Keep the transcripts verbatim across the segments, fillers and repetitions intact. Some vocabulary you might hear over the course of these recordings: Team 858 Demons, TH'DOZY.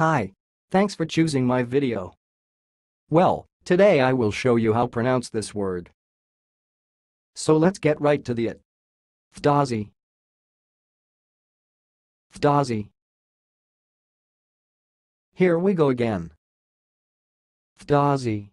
Hi. Thanks for choosing my video. Well, today I will show you how pronounce this word. So let's get right to the it. TH'DOZY. TH'DOZY. Here we go again. TH'DOZY.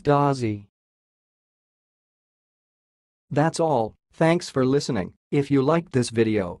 TH'DOZY. That's all. Thanks for listening. If you liked this video,